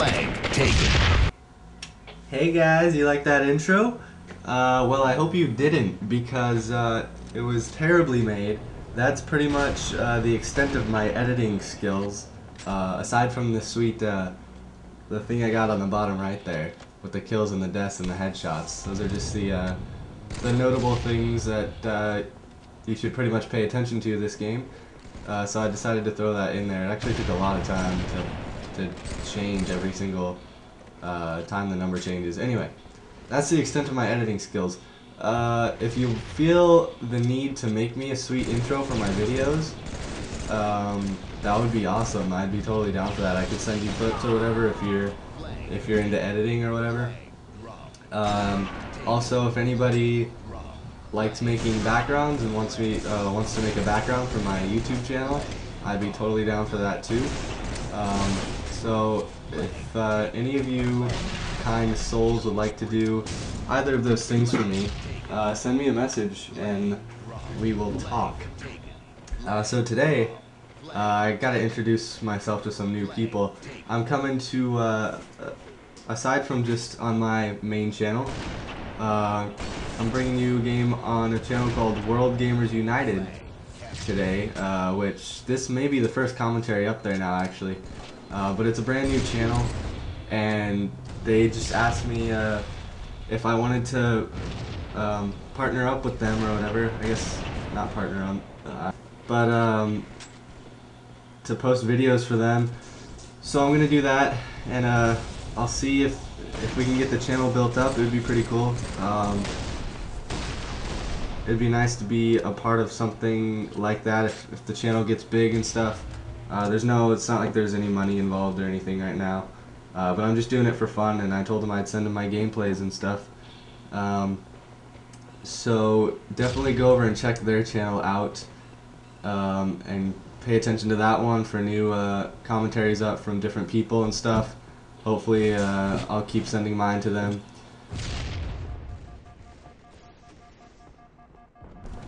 Flag taken. Hey guys, you like that intro? Well, I hope you didn't, because it was terribly made. That's pretty much the extent of my editing skills, aside from the sweet, the thing I got on the bottom right there, with the kills and the deaths and the headshots. Those are just the notable things that you should pretty much pay attention to this game. So I decided to throw that in there. It actually took a lot of time to change every single time the number changes. Anyway, that's the extent of my editing skills. If you feel the need to make me a sweet intro for my videos, that would be awesome. I'd be totally down for that. I could send you clips or whatever if you're into editing or whatever. Also, if anybody likes making backgrounds and wants to make a background for my YouTube channel, I'd be totally down for that too. So if any of you kind souls would like to do either of those things for me, send me a message and we will talk. So today, I gotta introduce myself to some new people. I'm coming to, aside from just on my main channel, I'm bringing you a game on a channel called World Gamers United today, which this may be the first commentary up there now, actually. But it's a brand new channel, and they just asked me if I wanted to partner up with them or whatever. I guess not partner on, but to post videos for them. So I'm gonna do that, and I'll see if we can get the channel built up. It would be pretty cool. It'd be nice to be a part of something like that if the channel gets big and stuff. It's not like there's any money involved or anything right now. But I'm just doing it for fun, and I told them I'd send them my gameplays and stuff. So definitely go over and check their channel out, and pay attention to that one for new commentaries up from different people and stuff. Hopefully I'll keep sending mine to them.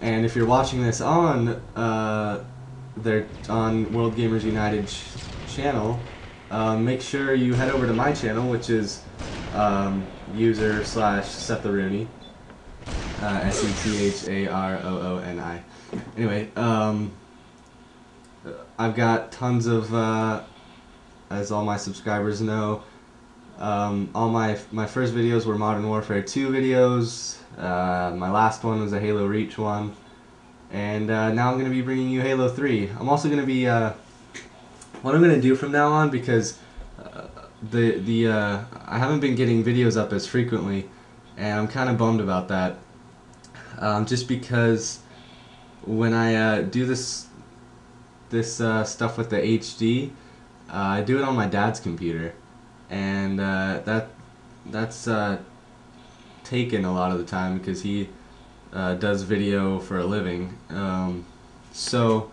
And if you're watching this on on World Gamers United channel, make sure you head over to my channel, which is user/SethTheRooney, SETHAROONI. Anyway, I've got tons of, as all my subscribers know, all my first videos were Modern Warfare 2 videos. My last one was a Halo Reach one, and now I'm going to be bringing you Halo 3. I'm also going to be what I'm going to do from now on, because I haven't been getting videos up as frequently, and I'm kind of bummed about that. Just because when I do this stuff with the HD, I do it on my dad's computer, and that's taken a lot of the time because he does video for a living. So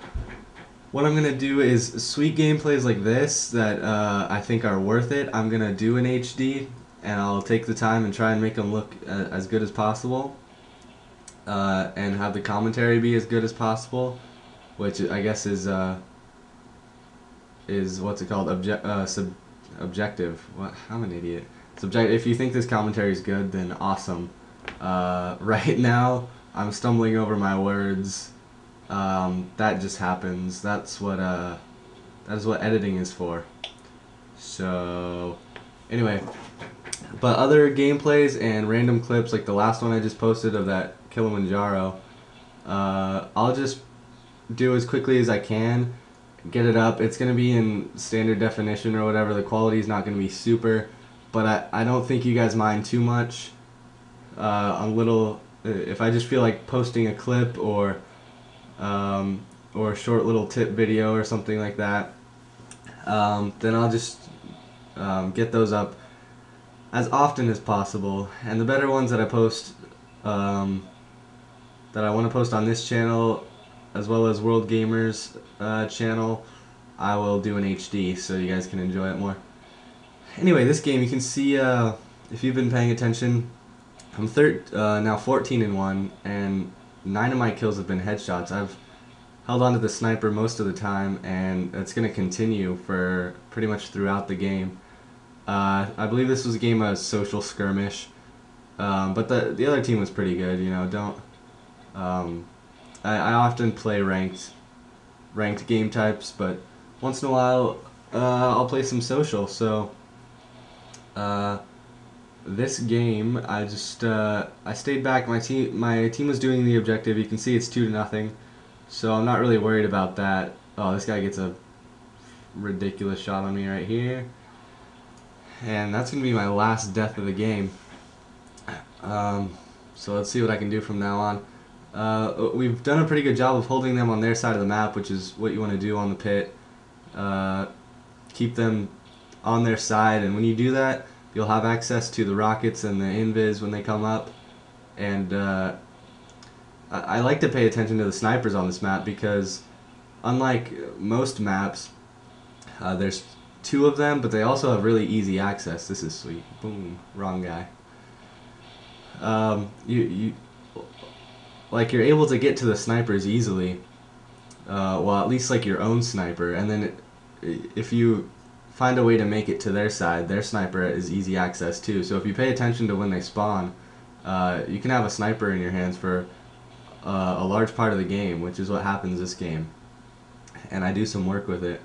what I'm gonna do is sweet gameplays like this that I think are worth it. I'm gonna do in HD, and I'll take the time and try and make them look as good as possible, and have the commentary be as good as possible, which I guess is what's it called, subjective. What? I'm an idiot. Subjective. If you think this commentary is good, then awesome. Right now, I'm stumbling over my words. That just happens. That's what that is what editing is for. So anyway, but other gameplays and random clips like the last one I just posted of that Kilimanjaro, I'll just do as quickly as I can, get it up. It's gonna be in standard definition or whatever. The quality is not gonna be super, but I don't think you guys mind too much. If I just feel like posting a clip or a short little tip video or something like that, then I'll just get those up as often as possible. And the better ones that I post, that I want to post on this channel as well as World Gamers channel, I will do in HD so you guys can enjoy it more. Anyway, this game, you can see, if you've been paying attention, I'm now 14-1, and 9 of my kills have been headshots. I've held on to the sniper most of the time, and it's going to continue for pretty much throughout the game. I believe this was a game of social skirmish, but the other team was pretty good. You know, don't. I often play ranked game types, but once in a while I'll play some social. So this game, I just I stayed back. My team was doing the objective. You can see it's 2-0, so I'm not really worried about that. Oh, this guy gets a ridiculous shot on me right here. And that's going to be my last death of the game. So let's see what I can do from now on. We've done a pretty good job of holding them on their side of the map, which is what you want to do on the pit. Keep them on their side, and when you do that, you'll have access to the rockets and the invis when they come up. And I like to pay attention to the snipers on this map because, unlike most maps, there's two of them, but they also have really easy access. This is sweet. Boom. Wrong guy. You're able to get to the snipers easily. Well, at least like your own sniper. And then if you find a way to make it to their side, their sniper is easy access too. So if you pay attention to when they spawn, you can have a sniper in your hands for a large part of the game, which is what happens this game. And I do some work with it.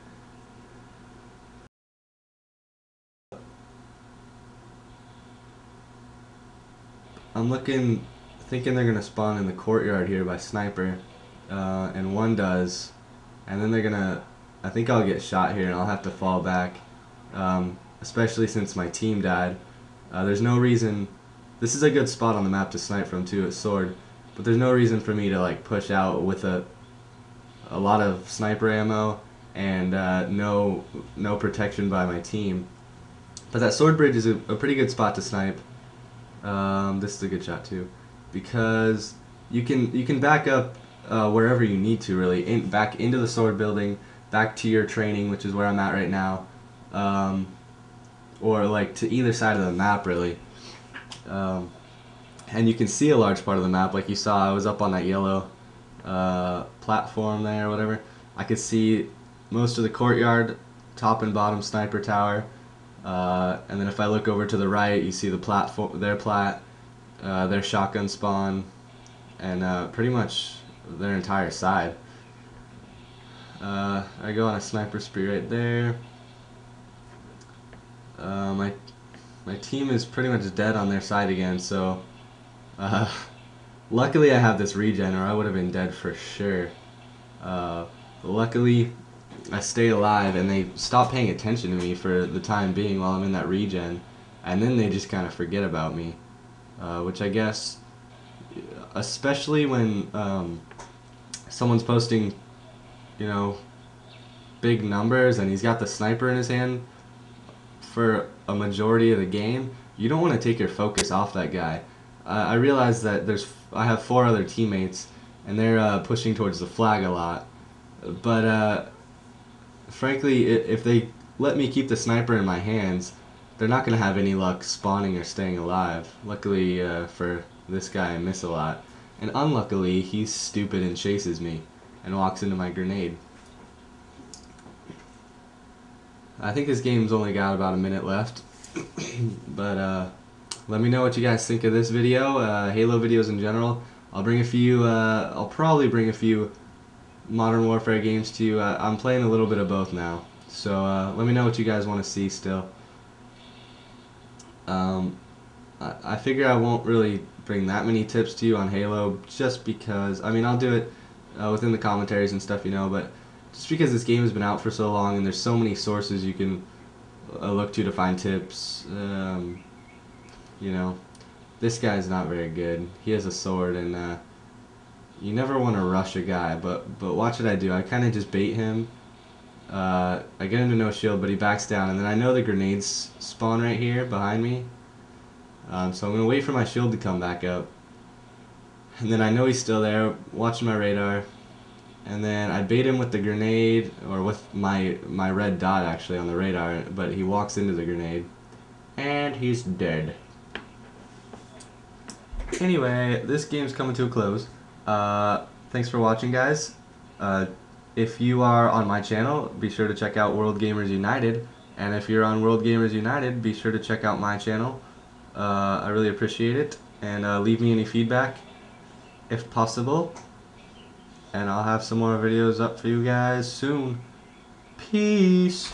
I'm thinking they're going to spawn in the courtyard here by sniper, and one does, and then they're going to, I think I'll get shot here and I'll have to fall back, especially since my team died. There's no reason, this is a good spot on the map to snipe from too, it's sword, but there's no reason for me to like push out with a lot of sniper ammo and no protection by my team. But that sword bridge is a pretty good spot to snipe. This is a good shot too, because you can back up wherever you need to, really, back into the sword building, back to your training, which is where I'm at right now, or like to either side of the map, really. And you can see a large part of the map, like you saw. I was up on that yellow platform there, or whatever. I could see most of the courtyard, top and bottom sniper tower. And then if I look over to the right, you see the platform, their shotgun spawn, and pretty much their entire side. I go on a sniper spree right there. My team is pretty much dead on their side again, so luckily I have this regen, or I would have been dead for sure. Luckily, I stay alive, and they stop paying attention to me for the time being while I'm in that regen, and then they just kind of forget about me, which I guess, especially when someone's posting, you know, big numbers and he's got the sniper in his hand for a majority of the game, you don't want to take your focus off that guy. I realize that I have four other teammates, and they're pushing towards the flag a lot, but frankly, if they let me keep the sniper in my hands, they're not going to have any luck spawning or staying alive. Luckily for this guy, I miss a lot. And unluckily, he's stupid and chases me and walks into my grenade. I think this game's only got about a minute left. But let me know what you guys think of this video, Halo videos in general. I'll probably bring a few Modern Warfare games to you. I'm playing a little bit of both now, so let me know what you guys want to see still. I figure I won't really bring that many tips to you on Halo, just because, I mean, I'll do it within the commentaries and stuff, you know, but just because this game has been out for so long and there's so many sources you can look to find tips. You know, this guy's not very good. He has a sword, and you never want to rush a guy, but watch what I do. I kind of just bait him. I get into no shield, but he backs down, and then I know the grenades spawn right here behind me. So I'm going to wait for my shield to come back up. And then I know he's still there, watching my radar. And then I bait him with the grenade, or with my red dot actually on the radar, but he walks into the grenade. And he's dead. Anyway, this game's coming to a close. Thanks for watching, guys. If you are on my channel, be sure to check out World Gamers United. And if you're on World Gamers United, be sure to check out my channel. I really appreciate it. And leave me any feedback if possible. And I'll have some more videos up for you guys soon. Peace.